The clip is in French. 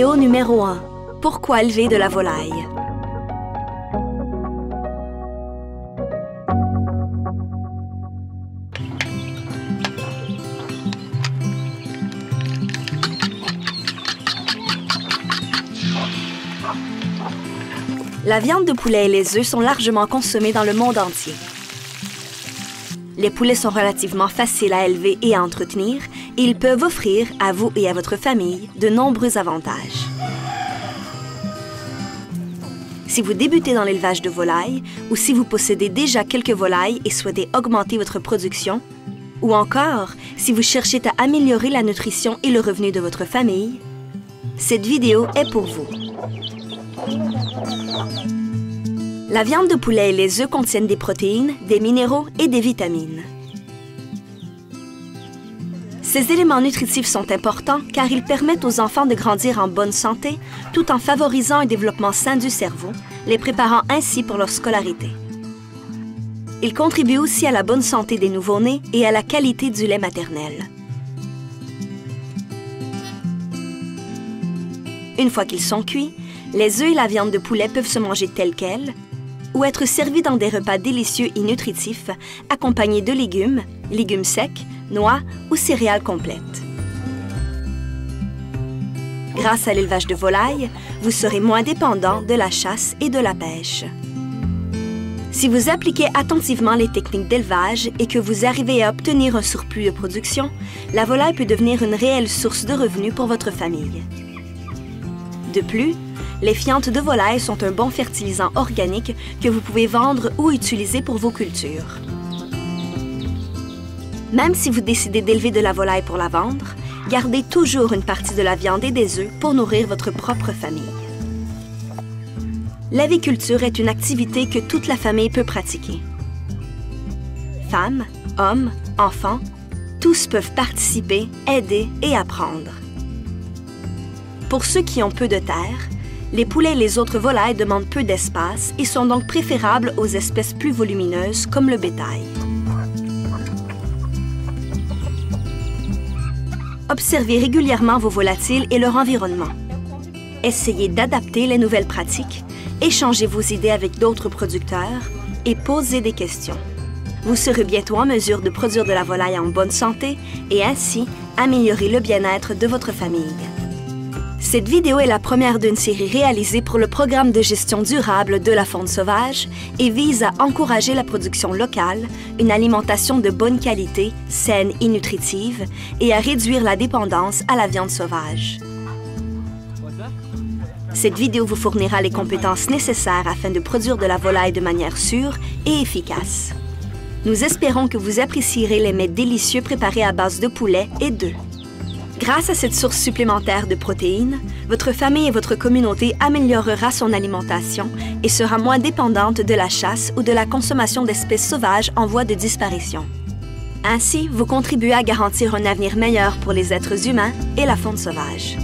Vidéo numéro 1. Pourquoi élever de la volaille? La viande de poulet et les œufs sont largement consommés dans le monde entier. Les poulets sont relativement faciles à élever et à entretenir, et ils peuvent offrir, à vous et à votre famille, de nombreux avantages. Si vous débutez dans l'élevage de volailles, ou si vous possédez déjà quelques volailles et souhaitez augmenter votre production, ou encore, si vous cherchez à améliorer la nutrition et le revenu de votre famille, cette vidéo est pour vous. La viande de poulet et les œufs contiennent des protéines, des minéraux et des vitamines. Ces éléments nutritifs sont importants car ils permettent aux enfants de grandir en bonne santé tout en favorisant un développement sain du cerveau, les préparant ainsi pour leur scolarité. Ils contribuent aussi à la bonne santé des nouveau-nés et à la qualité du lait maternel. Une fois qu'ils sont cuits, les œufs et la viande de poulet peuvent se manger tels quels ou être servis dans des repas délicieux et nutritifs accompagnés de légumes, légumes secs, noix ou céréales complètes. Grâce à l'élevage de volailles, vous serez moins dépendant de la chasse et de la pêche. Si vous appliquez attentivement les techniques d'élevage et que vous arrivez à obtenir un surplus de production, la volaille peut devenir une réelle source de revenus pour votre famille. De plus, les fientes de volaille sont un bon fertilisant organique que vous pouvez vendre ou utiliser pour vos cultures. Même si vous décidez d'élever de la volaille pour la vendre, gardez toujours une partie de la viande et des œufs pour nourrir votre propre famille. L'aviculture est une activité que toute la famille peut pratiquer. Femmes, hommes, enfants, tous peuvent participer, aider et apprendre. Pour ceux qui ont peu de terre, les poulets et les autres volailles demandent peu d'espace et sont donc préférables aux espèces plus volumineuses comme le bétail. Observez régulièrement vos volatiles et leur environnement. Essayez d'adapter les nouvelles pratiques, échangez vos idées avec d'autres producteurs et posez des questions. Vous serez bientôt en mesure de produire de la volaille en bonne santé et ainsi améliorer le bien-être de votre famille. Cette vidéo est la première d'une série réalisée pour le programme de gestion durable de la faune sauvage et vise à encourager la production locale, une alimentation de bonne qualité, saine et nutritive, et à réduire la dépendance à la viande sauvage. Cette vidéo vous fournira les compétences nécessaires afin de produire de la volaille de manière sûre et efficace. Nous espérons que vous apprécierez les mets délicieux préparés à base de poulet et d'œufs. Grâce à cette source supplémentaire de protéines, votre famille et votre communauté améliorera son alimentation et sera moins dépendante de la chasse ou de la consommation d'espèces sauvages en voie de disparition. Ainsi, vous contribuez à garantir un avenir meilleur pour les êtres humains et la faune sauvage.